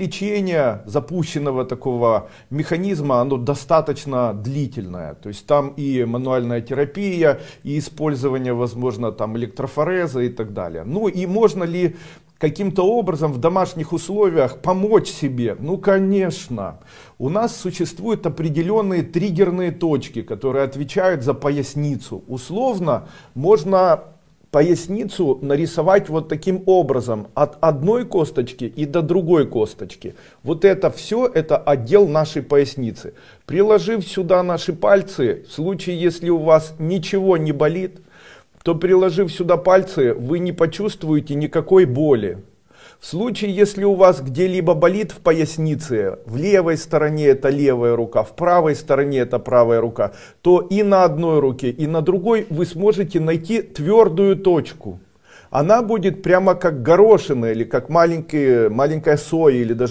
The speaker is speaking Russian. лечения запущенного такого механизма, оно достаточно длительное. То есть там и мануальная терапия, и использование, возможно, там электрофореза и так далее. Ну и можно ли каким-то образом в домашних условиях помочь себе? Ну, конечно. У нас существуют определенные триггерные точки, которые отвечают за поясницу. Условно можно поясницу нарисовать вот таким образом, от одной косточки и до другой косточки. Вот это все, это отдел нашей поясницы. Приложив сюда наши пальцы, в случае, если у вас ничего не болит, то, приложив сюда пальцы, вы не почувствуете никакой боли. В случае, если у вас где-либо болит в пояснице, в левой стороне это левая рука, в правой стороне это правая рука, то и на одной руке, и на другой вы сможете найти твердую точку. Она будет прямо как горошина или как маленькая соя или даже